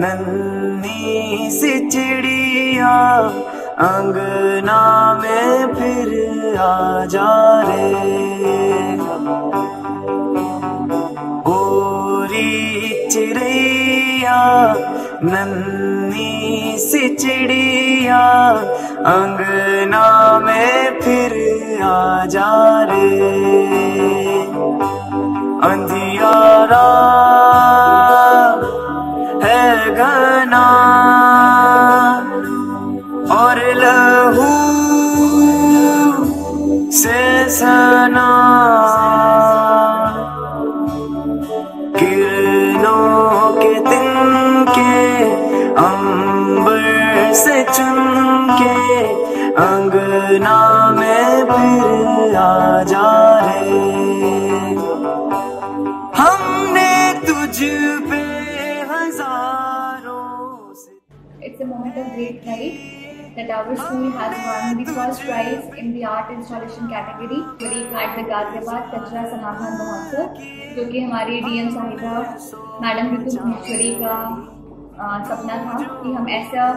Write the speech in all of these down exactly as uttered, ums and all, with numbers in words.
नन्ही सी चिड़िया अंगना में फिर आ जा रे। गोरी चिड़िया नन्ही सी चिड़िया अंगना में फिर आ जा रे। अंधियारा घना और लहू से सना किरणों के दिन के अंबर से चुन के अंगना में फिर आ जा रे। हमने तुझ पे It's a moment of great pride that our school has won the first prize in the art installation category at the Ghaziabad Kachra Samadhan Mahotsav, जो कि हमारी डीएम साहिबा मैडम रितु भूतवारी का सपना था कि हम ऐसा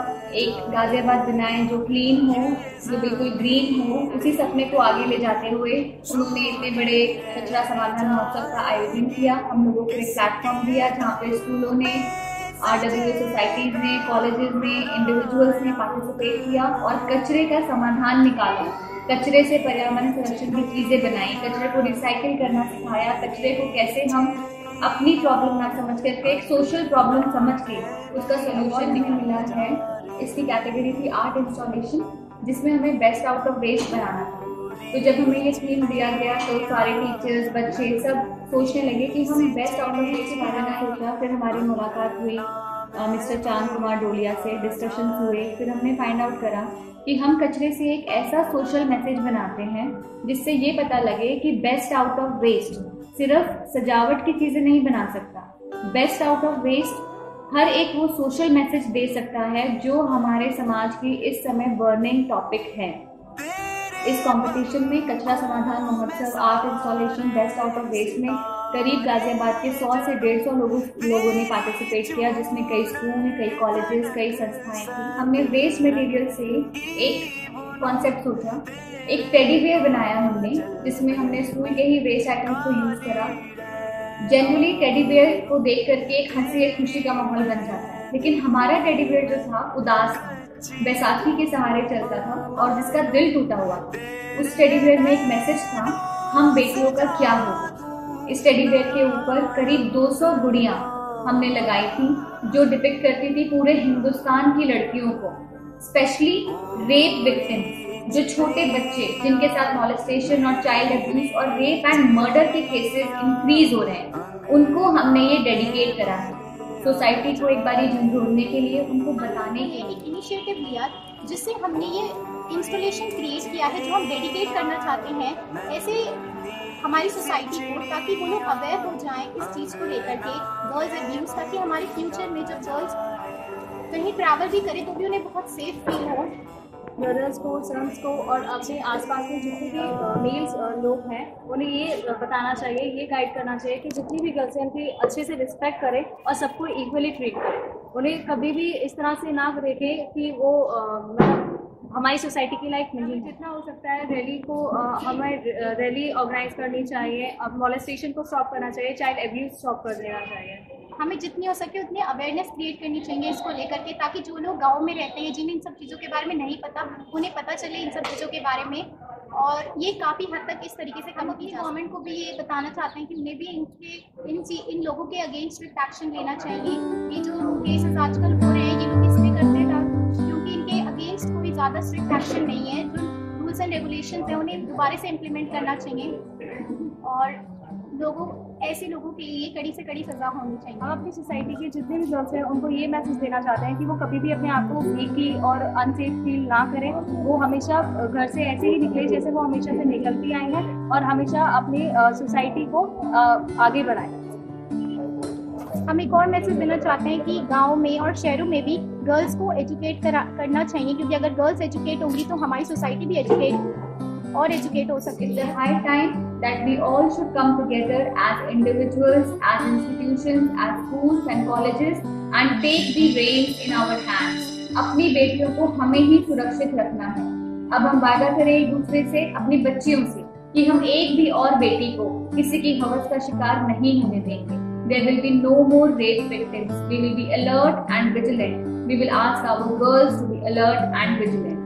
एक गाजियाबाद बनाएं जो क्लीन हो, जो बिल्कुल ग्रीन हो। उसी सपने को आगे ले जाते हुए उन्होंने इतने बड़े कचरा समाधान महोत्सव का आयोजन किया। हम लोगों को एक प्लेटफॉर्म दिया जहाँ पे स्कूलों ने, आरडब्ल्यूए सोसाइटीज ने, कॉलेजेस ने, इंडिविजुअल्स ने पार्टिसिपेट किया और कचरे का समाधान निकाला। कचरे से पर्यावरण संरक्षण की चीज़ें बनाई, कचरे को रिसाइकिल करना सिखाया, कचरे को कैसे हम अपनी प्रॉब्लम ना समझ करके एक सोशल प्रॉब्लम समझ के उसका सोल्यूशन निकाला है। इसकी कैटेगरी थी आर्ट इंस्टॉलेशन, जिसमें हमें बेस्ट आउट ऑफ वेस्ट बनाना था। तो जब हमें ये थीम दिया गया तो सारे टीचर्स, बच्चे सब सोचने लगे कि हमें बेस्ट आउट ऑफ वेस्ट बनाना होगा। फिर हमारी मुलाकात हुई मिस्टर चांद कुमार डोलिया से, डिस्कशन हुए। फिर हमने फाइंड आउट करा कि हम कचरे से एक ऐसा सोशल मैसेज बनाते हैं जिससे ये पता लगे कि बेस्ट आउट ऑफ वेस्ट सिर्फ सजावट की चीज़ें नहीं बना सकता। बेस्ट आउट ऑफ वेस्ट हर एक वो सोशल मैसेज दे सकता है जो हमारे समाज की इस समय बर्निंग टॉपिक है। इस कंपटीशन में कचरा समाधान महोत्सव art installation best out of waste में करीब गाजियाबाद के सौ से डेढ़ सौ लोगों लोगों ने पार्टिसिपेट किया, जिसमें कई स्कूल, कई कॉलेजेस, कई संस्थाएं थी। हमने वेस्ट मटेरियल से एक कॉन्सेप्ट सोचा, एक टेडी बेयर बनाया हमने, जिसमें हमने स्कूल के ही वेस्ट आइटम्स को यूज़ करा। जनरली टेडी बेयर को देख करके एक हंसी, एक खुशी का माहौल बन जाता है, लेकिन हमारा टेडी बेयर जो था उदास था, बैसाखी के सहारे चलता था और जिसका दिल टूटा हुआ। उस टेडी बेयर में एक मैसेज था, हम बेटियों का क्या होगा। इस टेडी बेयर के ऊपर करीब दो सौ गुड़ियाँ हमने लगाई थी जो डिपिक्ट करती थी पूरे हिंदुस्तान की लड़कियों को, स्पेशली रेप विक्टिम्स, जो छोटे बच्चे जिनके साथ मॉलेस्टेशन और चाइल्ड एब्यूज और रेप एंड मर्डर के केसेस इंक्रीज हो रहे हैं, उनको हमने ये डेडिकेट करा है। सोसाइटी को एक बार झंझोड़ने के लिए, उनको बताने के लिए इनिशिएटिव लिया, जिससे हमने ये इंस्टॉलेशन क्रिएट किया है जो हम डेडिकेट करना चाहते हैं ऐसे हमारी सोसाइटी को, ताकि वो लोग अवेयर हो जाएं इस चीज़ को लेकर के, गर्ल्स एब्यूज, ताकि हमारे फ्यूचर में जब गर्ल्स कहीं ट्रैवल भी करें तो भी उन्हें बहुत सेफ फील हो। ब्रदर्स को, सन्स को और अपने आसपास में जितने भी मेल्स लोग हैं उन्हें ये बताना चाहिए, ये गाइड करना चाहिए कि जितनी भी गर्ल्स हैं उनकी अच्छे से रिस्पेक्ट करें और सबको इक्वली ट्रीट करें। उन्हें कभी भी इस तरह से ना देखें कि वो मतलब हमारी सोसाइटी की लाइफ नहीं। जितना हो सकता है रैली को हमें रैली ऑर्गेनाइज करनी चाहिए, अब मॉलेस्टेशन को स्टॉप करना चाहिए, चाइल्ड एब्यूज स्टॉप कर देना चाहिए। हमें जितनी हो सके उतनी अवेयरनेस क्रिएट करनी चाहिए इसको लेकर के, ताकि जो लोग गांव में रहते हैं, जिन्हें इन सब चीज़ों के बारे में नहीं पता, उन्हें पता चले इन सब चीज़ों के बारे में। और ये काफ़ी हद तक इस तरीके से हम अपनी गवर्नमेंट को भी ये बताना चाहते हैं कि उन्हें भी इनके इन चीज इन लोगों के अगेंस्ट स्ट्रिक्ट एक्शन लेना चाहिए। ये जो केसेस आजकल हो रहे हैं ये लोग इसलिए करते हैं क्योंकि इनके अगेंस्ट कोई ज़्यादा स्ट्रिक्ट एक्शन नहीं है। जो रूल्स एंड रेगुलेशन हैं उन्हें दोबारा से इम्प्लीमेंट करना चाहिए और लोगों ऐसे लोगों के लिए कड़ी से कड़ी सजा होनी चाहिए। हम अपनी सोसाइटी के जितने भी लोग हैं उनको ये मैसेज देना चाहते हैं कि वो कभी भी अपने आप को वीकली और अनसेफ फील ना करें। वो हमेशा घर से ऐसे ही निकले जैसे वो हमेशा से निकलती आई हैं और हमेशा अपनी सोसाइटी को आगे बढ़ाएं। हम एक और मैसेज देना चाहते हैं कि गाँव में और शहरों में भी गर्ल्स को एजुकेट करना चाहिए, क्योंकि अगर गर्ल्स एजुकेट होंगी तो हमारी सोसाइटी भी एजुकेट और एजुकेट हो सकती है। High time that we all should come together as individuals, as institutions, as schools and colleges and take the reins in our hands. अपनी बेटियों को हमें ही सुरक्षित रखना है। अब हम वादा करें एक दूसरे से, अपनी बच्चियों से, कि हम एक भी और बेटी को किसी की हवस का शिकार नहीं होने देंगे। There will be no more rape victims. We will be alert and vigilant. We will ask our girls to be alert and vigilant.